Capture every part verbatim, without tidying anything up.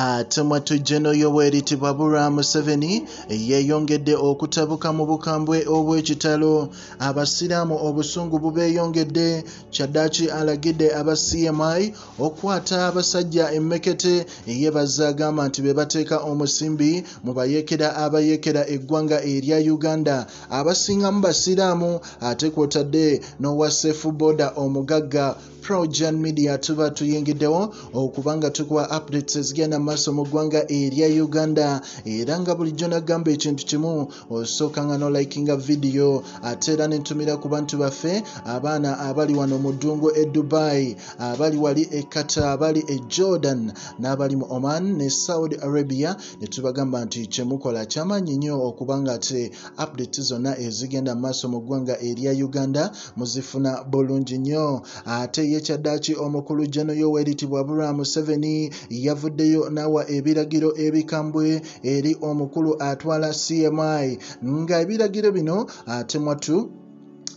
Ate mwatujjeno y'oweritibwa Bula Museveni yeeyongedde okutabuka mu bukambwe obw'ekitalo. Abasiraamu obusungu bubeeyongedde kyaddaaki Alagidde aba C M I okwata abasajja emmekete yeebaza agamba nti be bateeka omusimbi mu bayeekera abayeekera eggwanga erya Uganda abasingamu basiraamu ate kw'otadde n'owaseefu boda omugagga. Projan Media tuba tuyingiddewo okubanga tukuwa updates ezigenda maaso mu ggwanga erya Uganda era nga bulijjo nagamba ekintu kimu, osooka nga n'olikinga vidiyo ate era n'entumira ku bantu baffe abaana abali wano mu ddungu e Dubai, abali wali e Qatar, abali e Jordan n'abali mu Oman ne Saudi Arabia, ne tubagamba nti kyemukola kyamaanyi nnyo okubanga ate updates zonna ezigenda maaso mu ggwanga erya Uganda muzifuna bulungi nnyo. Ate kyaddaaki omukulu Jeno y'oweritibwa Bula Museveni yavuddeyo n'awa ebiragiro ebikambwe eri omukulu atwala C M I nga ebiragiro bino ate mwatu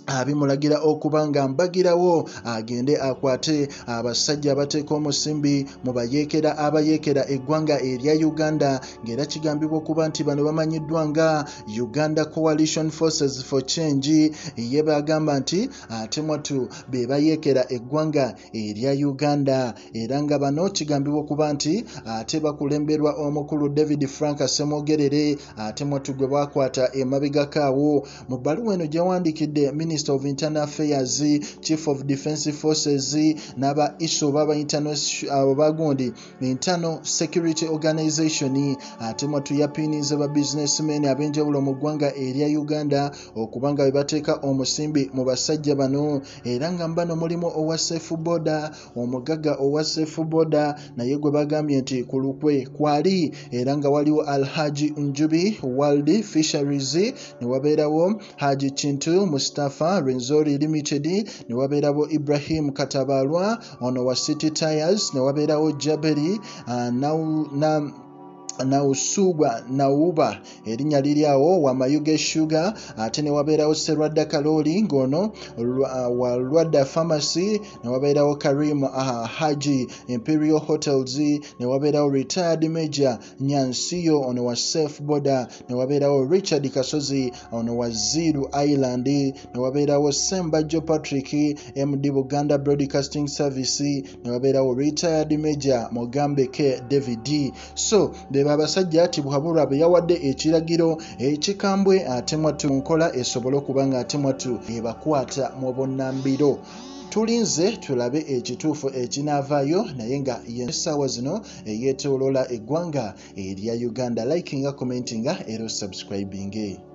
abimulagira okubanga mbagirawo agende akwate abasajja abateeka omusimbi mu bayeekera abayeekera eggwanga erya Uganda ng'era kigambibwa okuba nti bano bamanyiddwa nga Uganda Coalition Forces for Change. Ye bagamba nti ate mwatu be bayeekera eggwanga erya Uganda era nga bano kigambibwa okuba nti ate bakulemberwa omukulu David Frank Semogerere ate mwatu gwe bakwata emabegakaawo. Mu bbaluwa eno gyewandikidde Minister of Internal Affairs, Chief of Defense Forces, naba iso baba international bagundi, internal security organization, ate mwatu yapiniza ba businessmen abenjawulo mu ggwanga erya Uganda okubanga bebateeka omusimbi mu basajja bano era nga mbano mulimu owa safe border, omugagga owa safe border naye gwe bagambye nti ku lukwe kwali era nga waliwo Alhaji Njubi World Fisheries, ne wabeerawo Haji Chintu Mustafa Renzori Limited, ne wabeerawo Ibrahim Katabalwa ono wa City Tires, ne wabeerawo Jaberi uh, na, na na usugwa na uba erinnya liri awo wa Mayuge Sugar, ate ne wabeerawo Serwadda Kaloli ngono uh, wa Rwadda Pharmacy, ne wabeerawo Karim uh, Haji Imperial Hotels, ne wabeerawo Retired Major Nyansiyo ono wa Safe Border, ne wabeerawo Richard Kasozi ono wa Ziru Island, ne wabeerawo Sembajjo Patrick M D Buganda Broadcasting Service, ne wabeerawo Retired Major Mogambe K David. So the abasajja ati Bwabura be yawadde ekiragiro ekikambwe ate mwatu nkola esobola okubanga ate mwatu ebakwata mu bonnambiro. Tulinze tulabe ekituufu ekinaavaayo naye nga y'essaawa zino eyeetooloola eggwanga erya Uganda. Likinga, commentinga era subscribinge.